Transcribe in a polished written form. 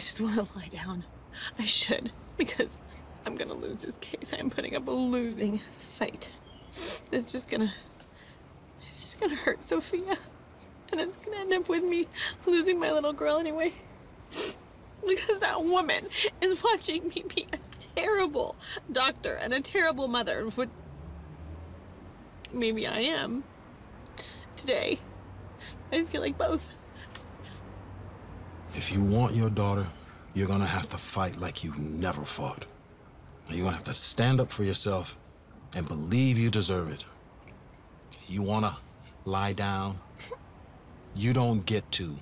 just want to lie down. I should, because I'm gonna lose this case. I'm putting up a losing fight. It's just gonna hurt Sofia, and it's gonna end up with me losing my little girl anyway. Because that woman is watching me be a terrible doctor and a terrible mother, which maybe I am today. I feel like both. If you want your daughter, you're gonna have to fight like you've never fought. You're gonna have to stand up for yourself and believe you deserve it. You wanna lie down? You don't get to.